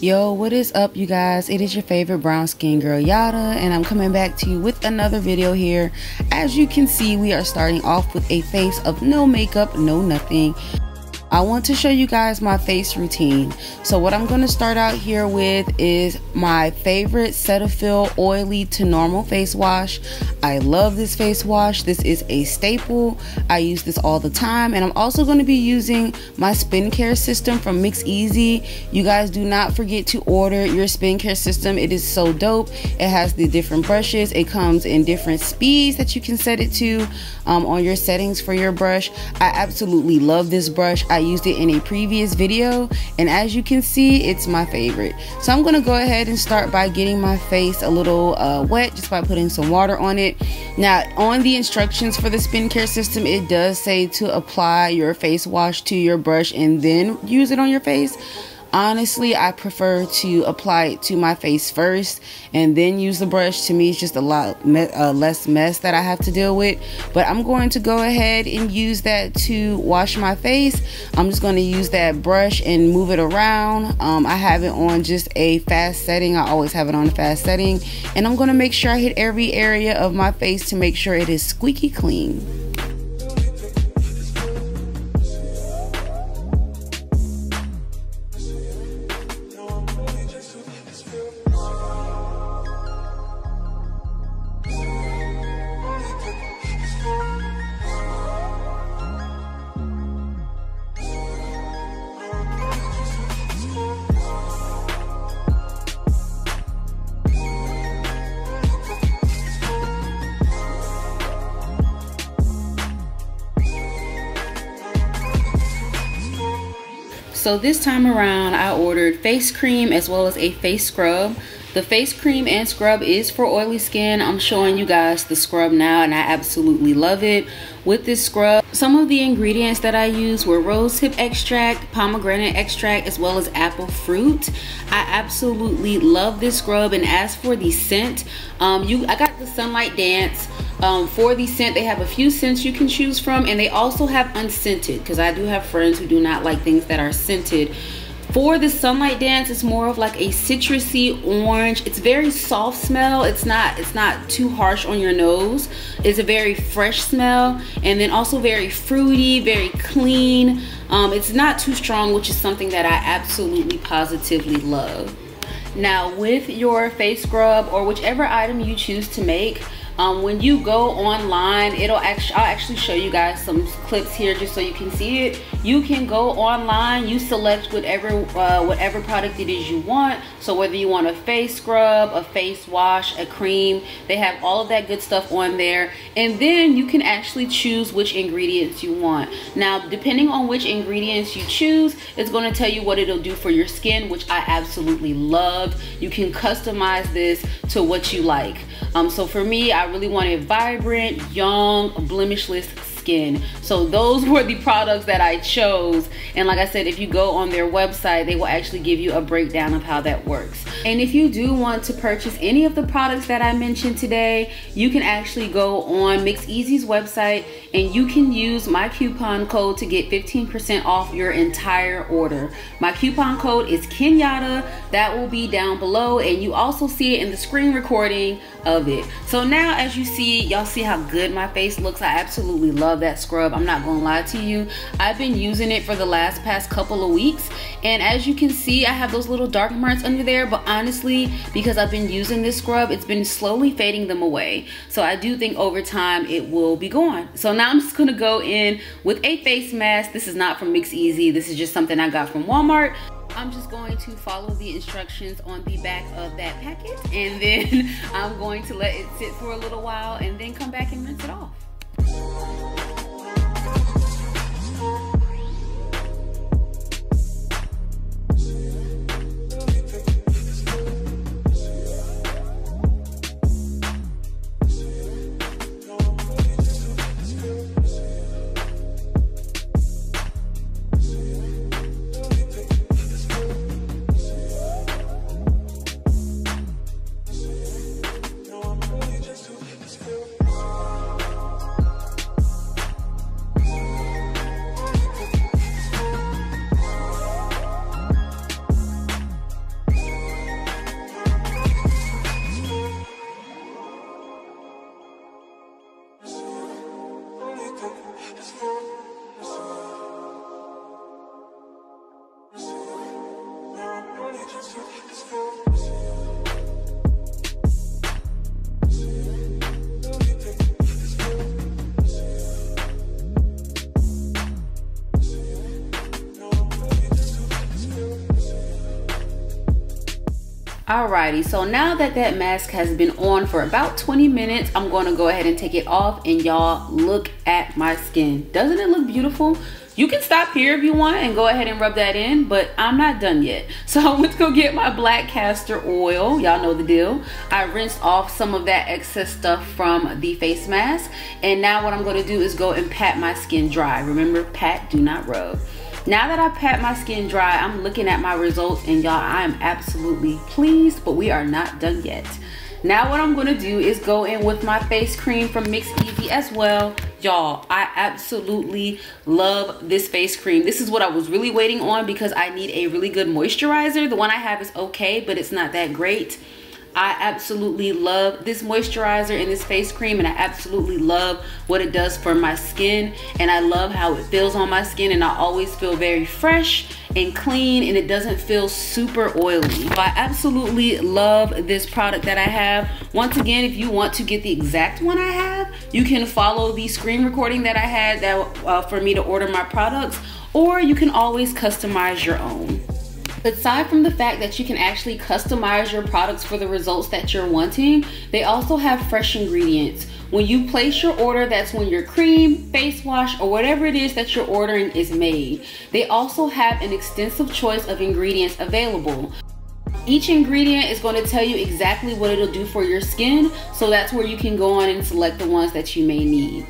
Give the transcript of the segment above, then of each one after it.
Yo, what is up, you guys? It is your favorite brown skin girl, Yata, and I'm coming back to you with another video here. As you can see, we are starting off with a face of no makeup, no nothing. I want to show you guys my face routine. So what I'm going to start out here with is my favorite Cetaphil oily to normal face wash. I love this face wash. This is a staple. I use this all the time, and I'm also going to be using my Spin Care system from MixEasy. You guys do not forget to order your Spin Care system. It is so dope. It has the different brushes. It comes in different speeds that you can set it to on your settings for your brush. I absolutely love this brush. I used it in a previous video, and as you can see, it's my favorite. So I'm gonna go ahead and start by getting my face a little wet just by putting some water on it. Now, on the instructions for the Spin Care system, it does say to apply your face wash to your brush and then use it on your face. Honestly, I prefer to apply it to my face first and then use the brush. To me, it's just a lot less mess that I have to deal with. But I'm going to go ahead and use that to wash my face. I'm just going to use that brush and move it around. I have it on just a fast setting. I always have it on a fast setting. And I'm going to make sure I hit every area of my face to make sure it is squeaky clean. So this time around, I ordered face cream as well as a face scrub. The face cream and scrub is for oily skin. I'm showing you guys the scrub now, and I absolutely love it. With this scrub, some of the ingredients that I used were rosehip extract, pomegranate extract, as well as apple fruit. I absolutely love this scrub, and as for the scent, I got the Sunlight Dance. For the scent, they have a few scents you can choose from, and they also have unscented, because I do have friends who do not like things that are scented. For the Sunlight Dance, it's more of like a citrusy orange. It's very soft smell. It's not too harsh on your nose. It's a very fresh smell, and then also very fruity, very clean. It's not too strong, which is something that I absolutely positively love. Now, with your face scrub or whichever item you choose to make, when you go online, I'll actually show you guys some clips here just so you can see it. You can go online, you select whatever product it is you want. So whether you want a face scrub, a face wash, a cream, they have all of that good stuff on there. And then you can actually choose which ingredients you want. Now, depending on which ingredients you choose, it's going to tell you what it'll do for your skin, which I absolutely love. You can customize this to what you like. So for me, I really wanted vibrant, young, blemishless skin. So those were the products that I chose. And like I said, if you go on their website, they will actually give you a breakdown of how that works. And if you do want to purchase any of the products that I mentioned today, you can actually go on MixEasy's website and you can use my coupon code to get 15% off your entire order. My coupon code is KYNYATA. That will be down below, and you also see it in the screen recording of it. So now, as you see, y'all see how good my face looks. I absolutely love that scrub. I'm not gonna lie to you, I've been using it for the past couple of weeks, and as you can see, I have those little dark marks under there, but honestly, because I've been using this scrub, it's been slowly fading them away. So I do think over time it will be gone. So now I'm just gonna go in with a face mask. This is not from MixEasy, this is just something I got from Walmart. I'm just going to follow the instructions on the back of that packet, and then I'm going to let it sit for a little while and then come back and rinse it off. Alrighty, so now that that mask has been on for about 20 minutes, I'm gonna go ahead and take it off, and y'all, look at my skin. Doesn't it look beautiful? You can stop here if you want and go ahead and rub that in, but I'm not done yet. So I went to go get my black castor oil. Y'all know the deal. I rinsed off some of that excess stuff from the face mask. And now what I'm gonna do is go and pat my skin dry. Remember, pat, do not rub. Now that I pat my skin dry, I'm looking at my results, and y'all, I am absolutely pleased, but we are not done yet. Now what I'm gonna do is go in with my face cream from MixEasy as well. Y'all, I absolutely love this face cream. This is what I was really waiting on because I need a really good moisturizer. The one I have is okay, but it's not that great. I absolutely love this moisturizer and this face cream, and I absolutely love what it does for my skin, and I love how it feels on my skin, and I always feel very fresh and clean, and it doesn't feel super oily. So I absolutely love this product that I have. Once again, if you want to get the exact one I have, you can follow the screen recording that I had that for me to order my products, or you can always customize your own. Aside from the fact that you can actually customize your products for the results that you're wanting, they also have fresh ingredients. When you place your order, that's when your cream, face wash, or whatever it is that you're ordering is made. They also have an extensive choice of ingredients available. Each ingredient is going to tell you exactly what it'll do for your skin, so that's where you can go on and select the ones that you may need.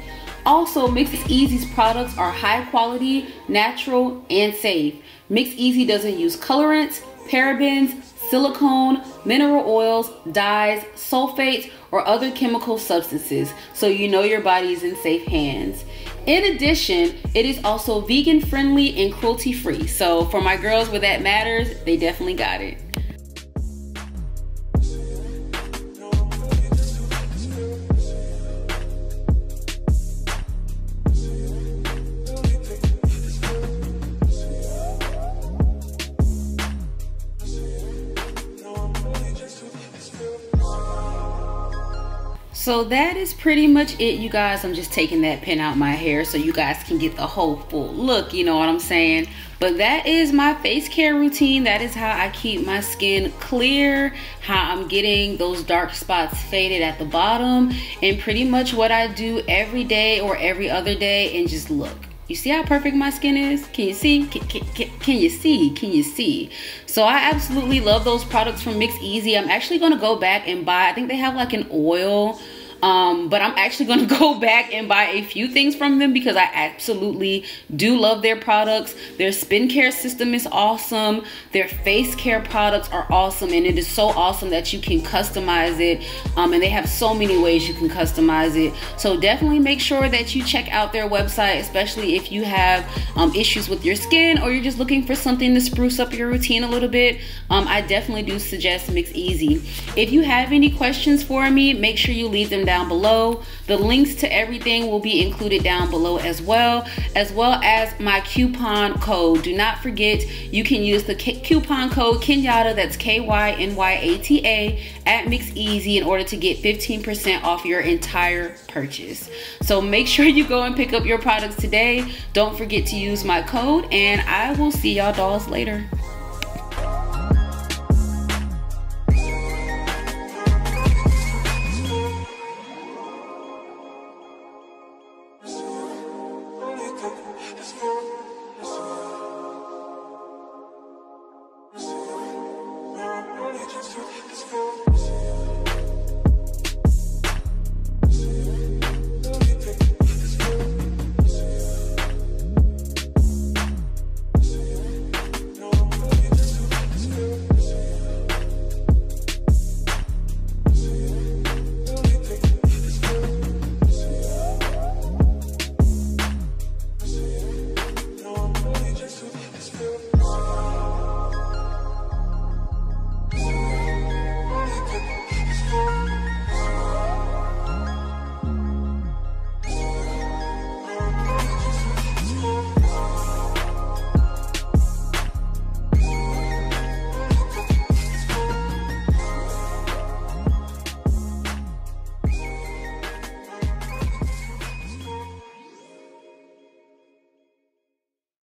Also, MixEasy's products are high quality, natural, and safe. MixEasy doesn't use colorants, parabens, silicone, mineral oils, dyes, sulfates, or other chemical substances, so you know your body is in safe hands. In addition, it is also vegan friendly and cruelty free, so for my girls where that matters, they definitely got it. So that is pretty much it, you guys. I'm just taking that pin out my hair so you guys can get the whole full look, you know what I'm saying? But that is my face care routine. That is how I keep my skin clear, how I'm getting those dark spots faded at the bottom, and pretty much what I do every day or every other day. And just look, you see how perfect my skin is? Can you see? Can you see? Can you see? So I absolutely love those products from MixEasy. I'm actually gonna go back and buy, I think they have like an oil, but I'm actually gonna go back and buy a few things from them because I absolutely do love their products. Their spin care system is awesome. Their face care products are awesome, and it is so awesome that you can customize it, and they have so many ways you can customize it. So definitely make sure that you check out their website, especially if you have issues with your skin or you're just looking for something to spruce up your routine a little bit. I definitely do suggest MixEasy. If you have any questions for me, make sure you leave them down below. The links to everything will be included down below as well as my coupon code. Do not forget, you can use the coupon code KYNYATA, that's KYNYATA, at MixEasy in order to get 15% off your entire purchase. So make sure you go and pick up your products today. Don't forget to use my code, and I will see y'all dolls later.